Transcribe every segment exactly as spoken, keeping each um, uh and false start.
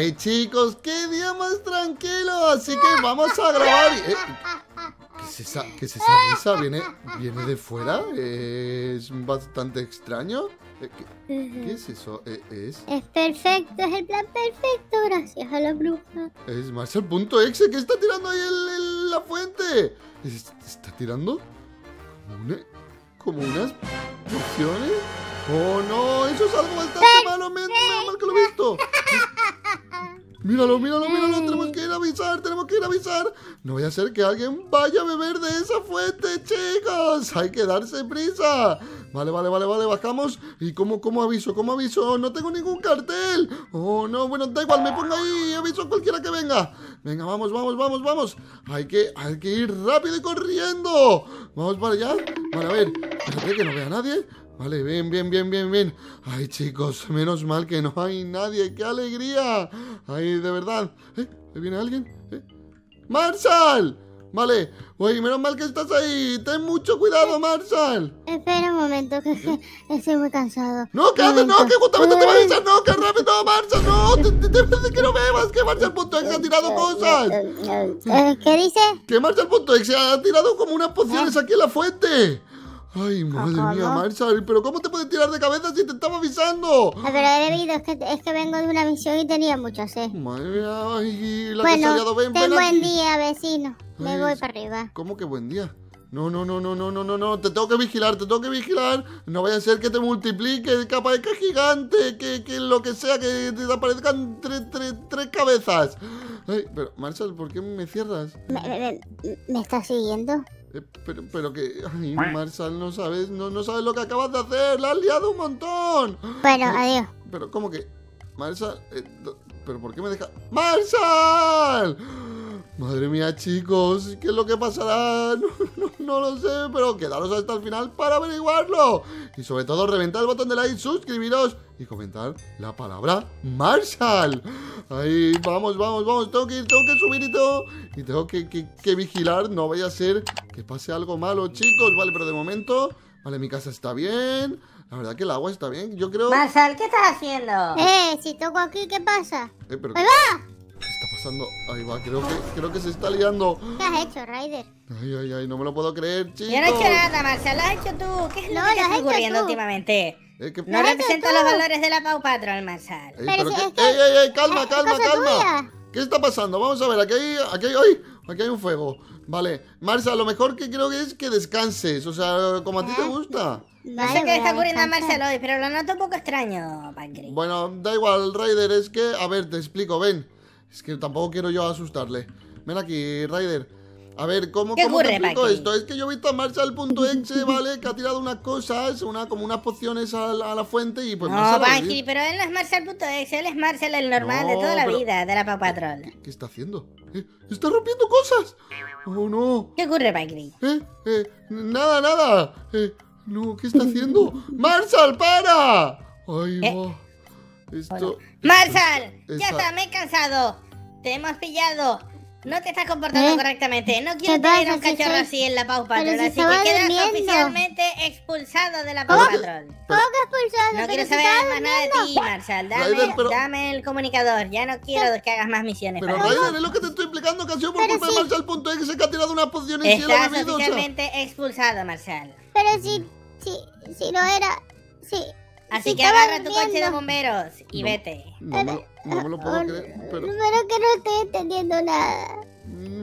Ay, chicos, qué día más tranquilo. Así que vamos a grabar. Eh, ¿qué, es esa, ¿Qué es esa risa? ¿Viene, viene de fuera? Eh, es bastante extraño. Eh, ¿qué, ¿Qué es eso? Eh, es... es perfecto, es el plan perfecto. Gracias a la bruja. Es Marshall punto exe. ¿Qué está tirando ahí el, el, la fuente? ¿Está tirando? ¿Como una, como unas pociones? ¡Oh, no! ¡Eso es algo bastante malo! ¡Menos mal que lo he visto! ¡Míralo, míralo, míralo! ¡Tenemos que ir a avisar! ¡Tenemos que ir a avisar! ¡No vaya a ser que alguien vaya a beber de esa fuente, chicos! ¡Hay que darse prisa! Vale, vale, vale, vale, bajamos. ¿Y cómo, cómo aviso? ¿Cómo aviso? ¡No tengo ningún cartel! ¡Oh, no! Bueno, da igual, me pongo ahí y aviso a cualquiera que venga. Venga, vamos, vamos, vamos, vamos. Hay que, hay que ir rápido y corriendo. Vamos para allá. Vale, a ver. Espérate que no vea a nadie. Vale, bien, bien, bien, bien, bien. Ay, chicos, menos mal que no hay nadie. ¡Qué alegría! Ay, de verdad. ¿Eh? ¿Viene alguien? ¿Eh? ¡Marshall! Vale. Uy, menos mal que estás ahí. Ten mucho cuidado, Marshall. Espera un momento, que ¿Eh? estoy muy cansado. ¡No, que haces! ¡No, que justamente te vas a echar! ¡No, que rápido, Marshall! ¡No! ¡Te, te, te, te que no bebas! ¡Que Marshall punto exe ha tirado cosas! ¿Qué dice? Que Marshall punto exe ha tirado como unas pociones ¿Eh? aquí en la fuente. Ay, madre ¿Cómo? mía, Marshall, pero ¿cómo te puedes tirar de cabeza si te estaba avisando? Pero he bebido, es que, es que vengo de una misión y tenía mucha sed. Madre mía, ay, la bueno, que ven, ten ven buen aquí. día, vecino, me ay, voy para arriba. ¿Cómo que buen día? No, no, no, no, no, no, no, no, te tengo que vigilar, te tengo que vigilar. No vaya a ser que te multiplique, que aparezca gigante, que, que lo que sea, que te aparezcan tres, tres, tres cabezas. Ay, pero Marshall, ¿por qué me cierras? ¿Me, me, me estás siguiendo? Eh, pero, pero que... Ay, Marshall, no sabes, no, no sabes lo que acabas de hacer. ¡La has liado un montón! Bueno, eh, adiós. Pero, ¿cómo que? Marshall... Eh, ¿Pero por qué me deja...? ¡Marshall! Madre mía, chicos, ¿qué es lo que pasará? No, no, no lo sé, pero quedaros hasta el final para averiguarlo. Y sobre todo, reventad el botón de like, suscribiros y comentar la palabra Marshall. Ahí, vamos, vamos, vamos. Tengo que ir, tengo que subir y todo. Y tengo que, que, que vigilar, no vaya a ser que pase algo malo, chicos. Vale, pero de momento, vale, mi casa está bien. La verdad que el agua está bien, yo creo... Marshall, ¿qué estás haciendo? Eh, si toco aquí, ¿qué pasa? Eh, pero... ¡Ahí va! Ahí va, creo que, creo que se está liando. ¿Qué has hecho, Ryder? Ay, ay, ay, no me lo puedo creer, chicos. Yo no he hecho nada, Marshall, lo has hecho tú. ¿Qué es lo no, que está ocurriendo últimamente? Eh, que... No represento los valores de la Paw Patrol, Marshall. Ey, pero que... que... ey, ey, ey, calma, calma, calma. ¿Qué está pasando? Vamos a ver, aquí hay... Aquí hay... ¡Ay! Aquí hay un fuego. Vale, Marshall, lo mejor que creo que es que descanses. O sea, como a ti te gusta. No sé qué está ocurriendo a Marshall hoy, pero lo noto un poco extraño, Pancreas. Bueno, da igual, Ryder, es que... A ver, te explico, ven. Es que tampoco quiero yo asustarle. Ven aquí, Ryder. A ver, ¿cómo, ¿Qué cómo ocurre, te explico Paqui? esto? Es que yo he visto a Marshall punto exe, ¿vale? Que ha tirado unas cosas, una, como unas pociones a la, a la fuente y pues... No, Paqui, pero él no es Marshall punto exe, él es Marshall el normal no, de toda la pero... vida, de la Paw Patrol. ¿Qué, qué está haciendo? ¿Eh? ¡Está rompiendo cosas! ¡Oh, no! ¿Qué ocurre, Paqui? ¿Eh? ¿Eh? Nada, nada. Eh, no, ¿qué está haciendo? ¡Marshall, para! ¡Ay, ¿Eh? wow. Esto, Marshall, esto, ya está, me he cansado. Te hemos pillado. No te estás comportando ¿Eh? correctamente. No quiero tener un cachorro si así en la Paw Patrol. Así que quedas durmiendo. oficialmente expulsado de la Paw Patrol. ¿Cómo que expulsado? No quiero saber más durmiendo. nada de ti, Marshall. Dame, Ryder, pero... dame el comunicador. Ya no quiero pero... que hagas más misiones. Pero Ryder, es lo que te estoy explicando, que ha sido por culpa de Marshall punto exe que ha tirado unas pociones y estás oficialmente expulsado, Marshall. Pero si, si, si no era... Si... Así que agarra tu coche de bomberos y vete. No, no, me, no me lo puedo creer, pero... Pero que no estoy entendiendo nada.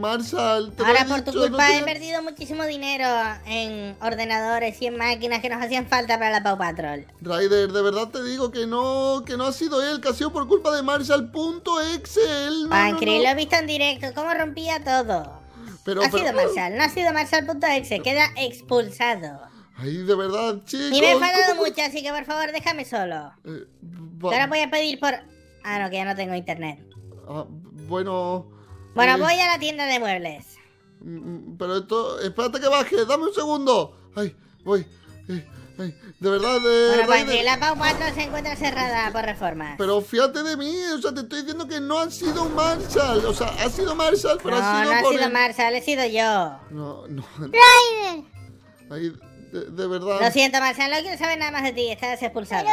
Marshall, te Ahora, por tu culpa he perdido muchísimo dinero en ordenadores y en máquinas que nos hacían falta para la Paw Patrol. Ryder, de verdad te digo que no, que no ha sido él, que ha sido por culpa de Marshall punto exe. Pancri, lo he visto en directo, cómo rompía todo. Pero, ha pero, sido Marshall, no ha sido Marshall punto exe, queda expulsado. Ay, de verdad, chicos. Y me he enfadado mucho, así que por favor déjame solo. Eh, Ahora voy a pedir por... Ah, no, que ya no tengo internet. Ah, bueno... Bueno, eh... voy a la tienda de muebles. Pero esto... Espérate que baje, dame un segundo. Ay, voy. Eh, ay. De verdad, eh... Bueno, pues, de... la Paw cuatro se encuentra cerrada por reformas. Pero fíjate de mí, o sea, te estoy diciendo que no ha sido Marshall. O sea, ha sido Marshall, pero no, ha sido... No, no ha sido el... Marshall, he sido yo. No, no... ¡Ryder! Ay... De, de verdad. Lo siento, Marshall, no quiero saber nada más de ti, estás expulsado.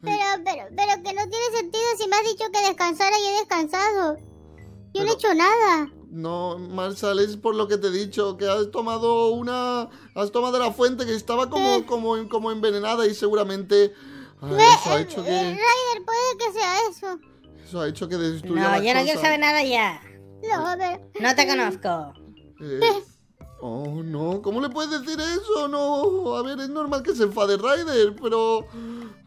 Pero... Pero, pero, pero que no tiene sentido si me has dicho que descansara y he descansado. Yo pero, no he hecho nada. No, Marshall, es por lo que te he dicho, que has tomado una... Has tomado la fuente que estaba como, eh. como, como envenenada y seguramente... Ay, me, eso ha hecho eh, que... Ryder, puede que sea eso. Eso ha hecho que destruya No, yo no cosas. quiero saber nada ya. No, pero... No te conozco. Eh. Eh. Oh, no, ¿cómo le puedes decir eso? No, a ver, es normal que se enfade Ryder, pero...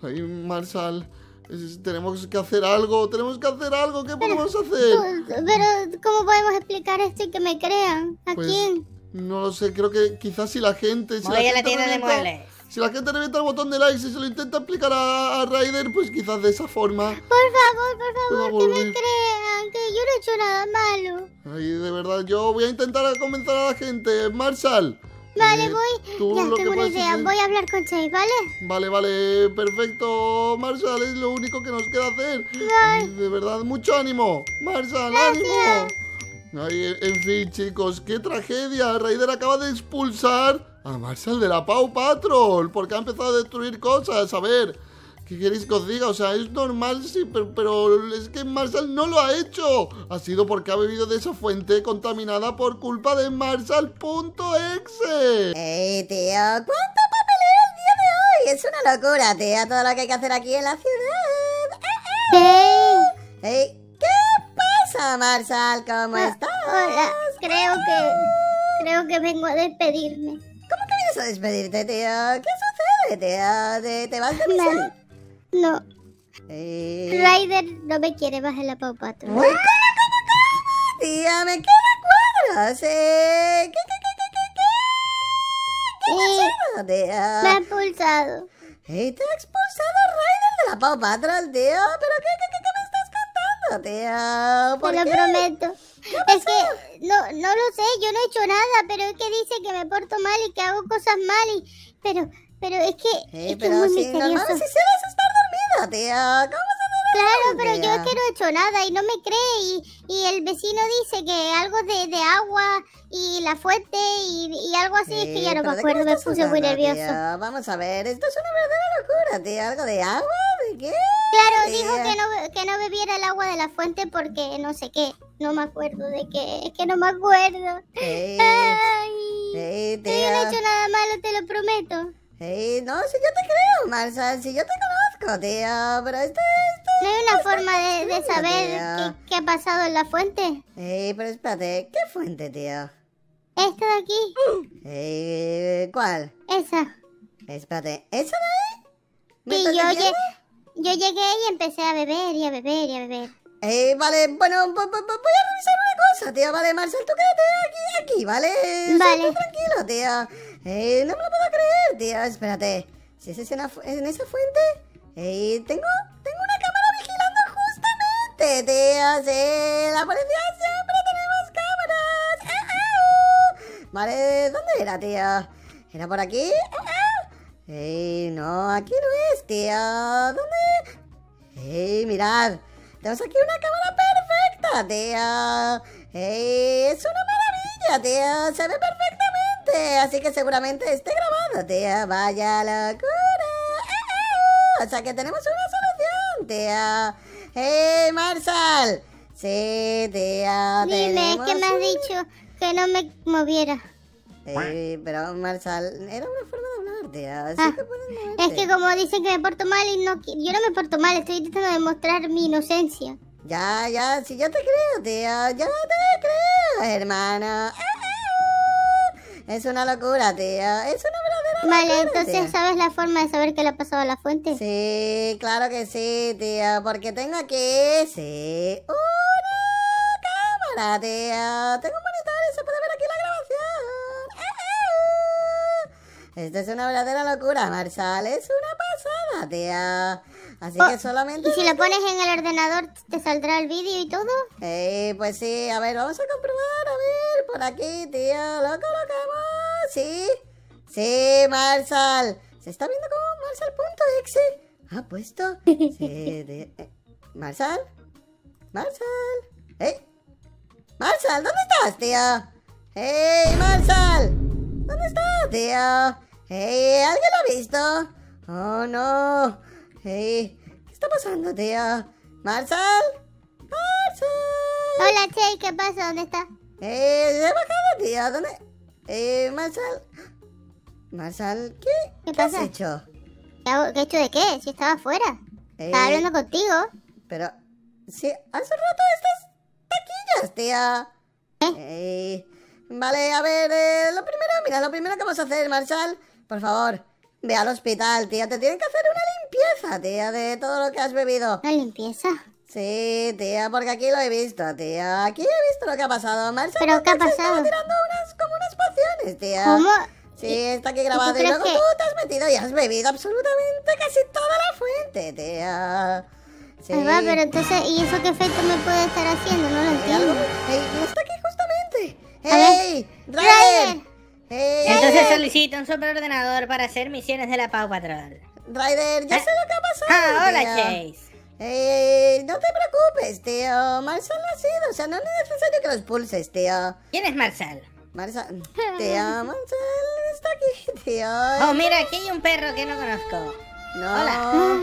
Ay, Marshall, es, tenemos que hacer algo, tenemos que hacer algo, ¿qué pero, podemos hacer? Tú, pero, ¿cómo podemos explicar esto y que me crean? ¿A pues, quién? No lo sé, creo que quizás si la gente... Si Voy la a gente la tienda revienta, de muebles. Si la gente revienta el botón de like y si se lo intenta explicar a, a Ryder, pues quizás de esa forma... Por favor, por favor, que me crean, que yo no he hecho nada malo. Ay, de verdad, yo voy a intentar convencer a la gente, Marshall. Vale, eh, voy, ya tengo una idea, voy a hablar con Chase, ¿vale? Vale, vale, perfecto, Marshall, es lo único que nos queda hacer. Ay, de verdad, mucho ánimo, Marshall, Gracias. ánimo. Ay, en fin, chicos, qué tragedia, Ryder acaba de expulsar a Marshall de la Paw Patrol, porque ha empezado a destruir cosas, a ver... ¿Qué queréis que os diga? O sea, es normal, sí, pero, pero es que Marshall no lo ha hecho. Ha sido porque ha bebido de esa fuente contaminada por culpa de Marshall punto exe. ¡Ey, tío! ¡Cuánto papeleo el día de hoy! ¡Es una locura, tío! Todo lo que hay que hacer aquí en la ciudad. ¡Ey! ¡Ey! ¡Ey! ¿Qué pasa, Marshall? ¿Cómo ah, estás? Hola, creo que... Creo que vengo a despedirme. ¿Cómo que vienes a despedirte, tío? ¿Qué sucede, tío? ¿Te vas de misa? No. Eh... Ryder no me quiere más en la Paw Patrol. ¿Cómo, cómo, cómo? Tía, me quedan cuadros. Eh... ¿Qué, qué, qué, qué, qué? ¿Qué, qué, eh... tía? Me ha expulsado. Eh, ¿Te ha expulsado Ryder de la Paw Patrol, tío? ¿Pero qué, qué, qué, qué me estás contando, tío? ¿Por Te qué? Lo prometo. Es que no, no lo sé, yo no he hecho nada, pero es que dice que me porto mal y que hago cosas mal y... Pero, pero es que... Eh, es pero que es muy si misterioso. Normal, si serás estar Tío, ¿cómo se claro, pero tío? Yo es que no he hecho nada y no me cree y, y el vecino dice que algo de, de agua y la fuente y, y algo así, sí, es que ya no me acuerdo, me puse usando, muy nervioso. Tío, vamos a ver, esto es una verdadera locura, tío, ¿algo de agua? ¿De qué? Claro, tío. Dijo que no, que no bebiera el agua de la fuente porque no sé qué, no me acuerdo de qué, es que no me acuerdo. Sí. Ay, sí, tío. Yo no he hecho nada malo, te lo prometo. Sí, no, si yo te creo, Marshall, si yo te conozco. Tío, pero esto, esto, no hay una forma de, de saber qué, qué ha pasado en la fuente. Ey, pero espérate, ¿qué fuente, tío? Esta de aquí. Ey, ¿cuál? Esa. Espérate, ¿esa de ahí? Sí, yo, lle yo llegué y empecé a beber y a beber y a beber. Ey, vale, bueno, voy a revisar una cosa, tío, vale, Marshall, tú quédate aquí, aquí, ¿vale? Vale. Tranquilo, tío. Ey, no me lo puedo creer, tío, espérate. Si es en, en esa fuente... Eh, tengo, tengo una cámara vigilando justamente, tío, sí, la policía siempre tenemos cámaras. ¡Eh, eh! Vale, ¿dónde era, tío? ¿Era por aquí? Eh, eh. Eh, no, aquí no es, tío, ¿dónde? Eh, mirad, tenemos aquí una cámara perfecta, tío, eh, es una maravilla, tío, se ve perfectamente, así que seguramente esté grabado, tío, vaya locura. O sea que tenemos una solución, tía. ¡Hey, Marshall! Sí, tía, Dime, que me has un... dicho que no me moviera. Hey, pero, Marshall, era una forma de hablar, tía. Así ah, que pueden es que como dicen que me porto mal y no... Yo no me porto mal, estoy intentando demostrar mi inocencia. Ya, ya, si yo te creo, tía. Yo te creo, hermano. Es una locura, tía. Es una Vale, entonces, ¿sabes la forma de saber qué le ha pasado a la fuente? Sí, claro que sí, tío, porque tengo aquí, sí, una cámara, tío. Tengo un monitor y se puede ver aquí la grabación. Esto es una verdadera locura, Marshall, es una pasada, tío. Así oh, que solamente... ¿Y si lo pones en el ordenador te saldrá el vídeo y todo? Eh, pues sí, a ver, vamos a comprobar, a ver, por aquí, tío, lo colocamos, sí... Sí, Marshall. Se está viendo como Marshall punto exe ha puesto. Sí, de... eh, Marshall. Marshall. ¿Eh? Marshall, ¿dónde estás, tío? ¡Hey, Marshall! ¿Dónde estás, tío? ¡Hey! ¿Alguien lo ha visto? ¡Oh, no! ¡Hey! está pasando, tía? ¿Marshall? ¡Marshall! Hola, Chase, ¿qué pasa? ¿Dónde está? Eh, se ha bajado, tía. ¿Dónde? Eh, Marshall. Marshall, ¿qué? ¿Qué, ¿Qué has hecho? ¿Qué, hago? ¿Qué he hecho de qué? Si estaba afuera. Eh, estaba hablando contigo. Pero, si hace rato estas taquillas, tía. ¿Eh? Eh, vale, a ver, eh, lo primero, mira, lo primero que vamos a hacer, Marshall, por favor, ve al hospital, tía. Te tienen que hacer una limpieza, tía, de todo lo que has bebido. ¿Una limpieza? Sí, tía, porque aquí lo he visto, tía. Aquí he visto lo que ha pasado, Marshall. ¿Pero qué ha pasado? Estaba tirando unas, como unas pociones, tía. ¿Cómo? Sí, está aquí grabado. Y, y luego que... tú te has metido y has bebido absolutamente casi toda la fuente, tía. Sí. Ay, va, pero entonces, ¿y eso qué efecto me puede estar haciendo? No lo entiendo. Ey, no está aquí justamente. ¡Ey! ¡Ryder! Hey, entonces solicito un superordenador para hacer misiones de la Paw Patrol. Ryder, ya ¿Eh? sé lo que ha pasado. Ah, hola, tía. Chase. Eh, no te preocupes, tío. Marshall no ha sido, o sea, no es necesario que los pulses, tío. ¿Quién es Marshall? Marshall, tío, Marshall está aquí, tío. Oh, mira, aquí hay un perro que no conozco. No. Hola.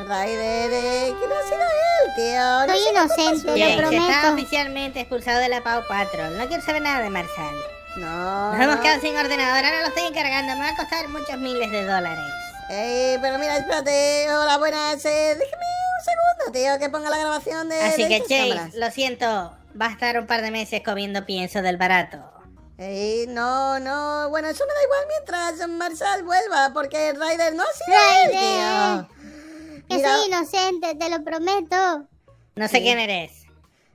Ryder, eh, que no ha sido él, tío. No soy inocente, lo prometo. Chase está oficialmente expulsado de la Paw Patrol. No quiero saber nada de Marshall. No. Nos hemos quedado sin ordenador, ahora lo estoy encargando. Me va a costar muchos miles de dólares. Ey, pero mira, espérate. Hola, buenas. Eh, déjame un segundo, tío, que ponga la grabación de. Así de que, Chase, cámaras. Lo siento. Va a estar un par de meses comiendo pienso del barato. Ey, no, no, bueno, eso me da igual mientras Marshall vuelva, porque Ryder no ha sido él, tío. Que mira, soy inocente, te lo prometo. No sé sí. quién eres.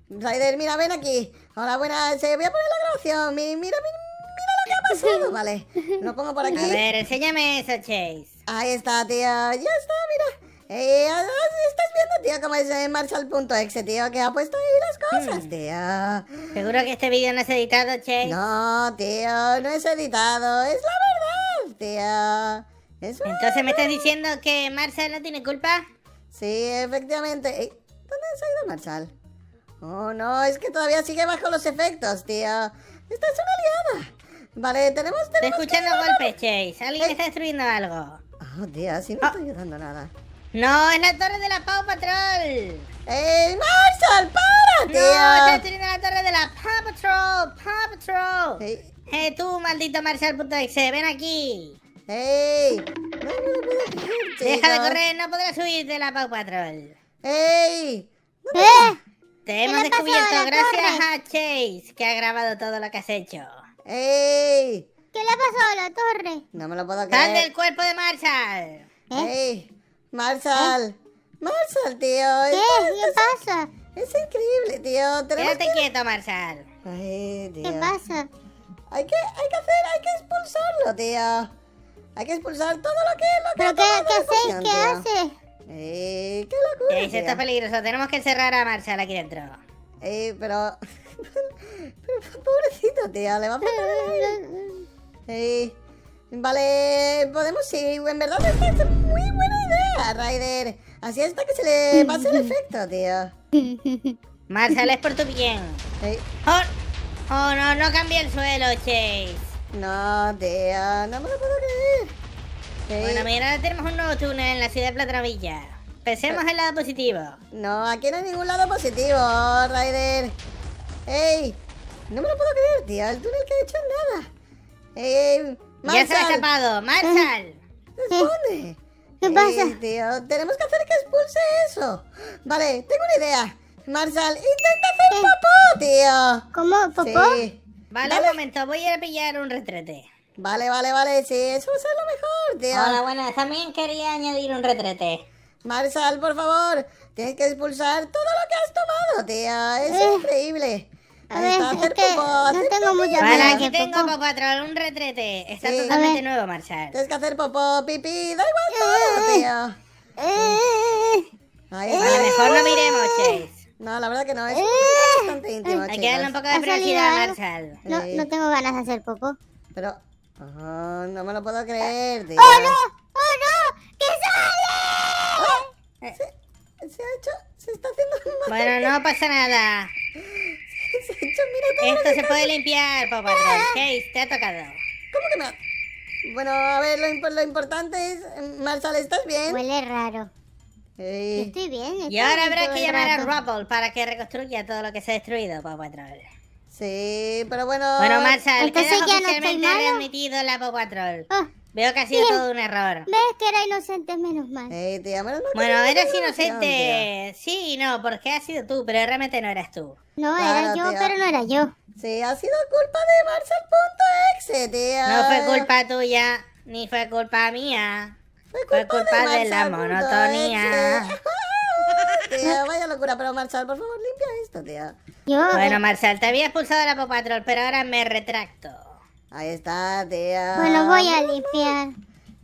Ryder, mira, ven aquí. Hola, buenas, eh, voy a poner la grabación. Mira, mira, mira lo que ha pasado, vale. Lo pongo por aquí. A ver, enséñame eso, Chase. Ahí está, tío, ya está, mira. Ey, estás viendo, tío, cómo es Marshall punto exe, tío, que ha puesto ahí las cosas, tío. Seguro que este vídeo no es editado, Chase. No, tío, no es editado, es la verdad, tío. Es Entonces verdad. ¿Me estás diciendo que Marshall no tiene culpa? Sí, efectivamente. Ey, ¿dónde se ha ido Marshall? Oh, no, es que todavía sigue bajo los efectos, tío. Esta es una liada. Vale, tenemos... Estoy escuchando golpes, Chase. Alguien Ey. está destruyendo algo. Oh, tío, así no oh. estoy ayudando nada. ¡No! ¡Es la torre de la Paw Patrol! ¡Ey, Marshall! ¡Para, tío! ¡No! ¡Estoy teniendo la torre de la Paw Patrol! ¡Paw Patrol! ¡Eh, hey. hey, tú, maldito Marshall punto exe! ¡Ven aquí! ¡Ey! No me lo puedo creer, tío. ¡Deja de correr! ¡No podrás huir de la Paw Patrol! ¡Ey! ¿Qué? Te hemos descubierto gracias a Chase, que ha grabado todo lo que has hecho. ¡Ey! ¿Qué le ha pasado a la torre? No me lo puedo creer. ¡Sal del cuerpo de Marshall! ¡Ey! Marshall, ¿Eh? Marshall, tío. ¿Qué? ¿Qué pasa? Es increíble, tío. Tenemos Quédate que... quieto, Marshall. Ay, tío. ¿Qué pasa? Hay que, hay que hacer, hay que expulsarlo, tío. Hay que expulsar todo lo que, lo que. ¿Pero qué, qué hacéis? ¿Qué hace? Eh, qué locura. Eso está peligroso. Tenemos que encerrar a Marshall aquí dentro. Eh, pero, pero pobrecito, tío. Le va a faltar. Sí. Vale, podemos sí. En verdad esta es muy buena idea, Ryder. Así hasta que se le pase el efecto, tío. Marshall, es por tu bien. ¿Sí? Oh, oh, no, no cambié el suelo, Chase. No, tío, no me lo puedo creer. ¿Sí? Bueno, mira, ahora tenemos un nuevo túnel en la ciudad de Platanovilla. Pensemos en el lado positivo. No, aquí no hay ningún lado positivo, Ryder. Ey, no me lo puedo creer, tío. El túnel que he hecho en nada. Ey, Marshall. Ya se ha escapado, Marshall. Responde. ¿Qué pasa? Ey, tío, tenemos que hacer que expulse eso. Vale, tengo una idea. Marshall, intenta hacer ¿Qué? popó, tío. ¿Cómo? ¿Popó? Sí. Vale, vale, un momento, voy a pillar un retrete. Vale, vale, vale, sí, eso va a ser lo mejor, tío. Hola, buenas, también quería añadir un retrete. Marshall, por favor, tienes que expulsar todo lo que has tomado, tío. Es eh. increíble. A ver, está, hacer es que popó, no hacer tengo mucha Vale, aquí tengo popó. Paw Patrol, un retrete. Está sí. totalmente nuevo, Marshall. Tienes que hacer popó, pipí, da igual todo, tío. Eh, Ay, eh, vale, mejor no miremos, Chase. No, la verdad que no, es eh, bastante íntimo, Hay chicos. que darle un poco de privacidad, Marshall. No, sí. no tengo ganas de hacer popó. Pero, oh, no me lo puedo creer, tío. ¡Oh, no! ¡Oh, no! ¡Que sale! Oh, se, se ha hecho, se está haciendo mal. Bueno, no pasa nada. Se ha hecho, mira, Esto se caso. puede limpiar, Paw Patrol. Ah. Chase, te ha tocado. ¿Cómo que me ha...? Bueno, a ver, lo, imp lo importante es... Marshall, ¿estás bien? Huele raro. Eh. Estoy bien, estoy y ahora habrá que llamar a Rubble para que reconstruya todo lo que se ha destruido, Paw Patrol. Sí, pero bueno... Bueno, Marshall, entonces ya no estoy malo. Readmitido la Paw Patrol. Oh. Veo que ha sido bien. Todo un error. ¿Ves que era inocente? Menos mal. Eh, te llamaron, no, bueno, te eras inocente. No, sí y no, porque ha sido tú, pero realmente no eras tú. No, claro, era yo, tía. Pero no era yo. Sí, ha sido culpa de Marshall punto exe, tía. No fue culpa tuya, ni fue culpa mía. Fue culpa, fue culpa de, de la monotonía. Tía, vaya locura, pero Marshall, por favor, limpia esto, tía. Yo, bueno, eh. Marshall, te había expulsado de la Paw Patrol, pero ahora me retracto. Ahí está, tía. Bueno, voy a limpiar.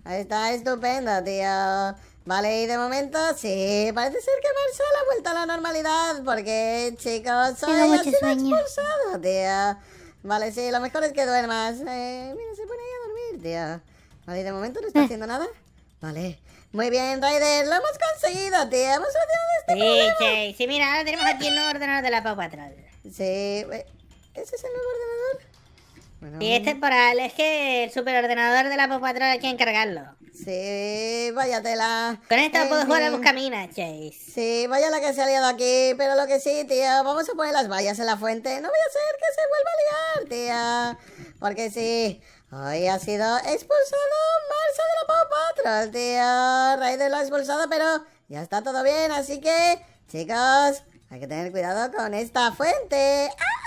Ahí está, estupendo, tía. Vale, y de momento, sí, parece ser que Marshall ha vuelto a la normalidad. Porque, chicos, soy ha sido expulsado, tía. Vale, sí, lo mejor es que duermas. Eh, mira, se pone ahí a dormir, tía. Vale, de momento no está eh. haciendo nada. Vale. Muy bien, Ryder, lo hemos conseguido, tía. Hemos solucionado este sí, problema. Sí, sí, mira, ahora tenemos aquí el nuevo ordenador de la Paw Patrol. Sí, ¿ese es el nuevo ordenador? Bueno. Y es temporal, es que el superordenador de la Paw Patrol hay que encargarlo. Sí, vaya tela. Con esto eh, puedo jugar a buscaminas, Chase. Sí, vaya la que se ha liado aquí, pero lo que sí, tía, vamos a poner las vallas en la fuente. No voy a hacer que se vuelva a liar, tía. Porque sí, hoy ha sido expulsado Marshall de la Paw Patrol, tía. Ryder lo ha expulsado, pero ya está todo bien, así que, chicos, hay que tener cuidado con esta fuente. ¡Ah!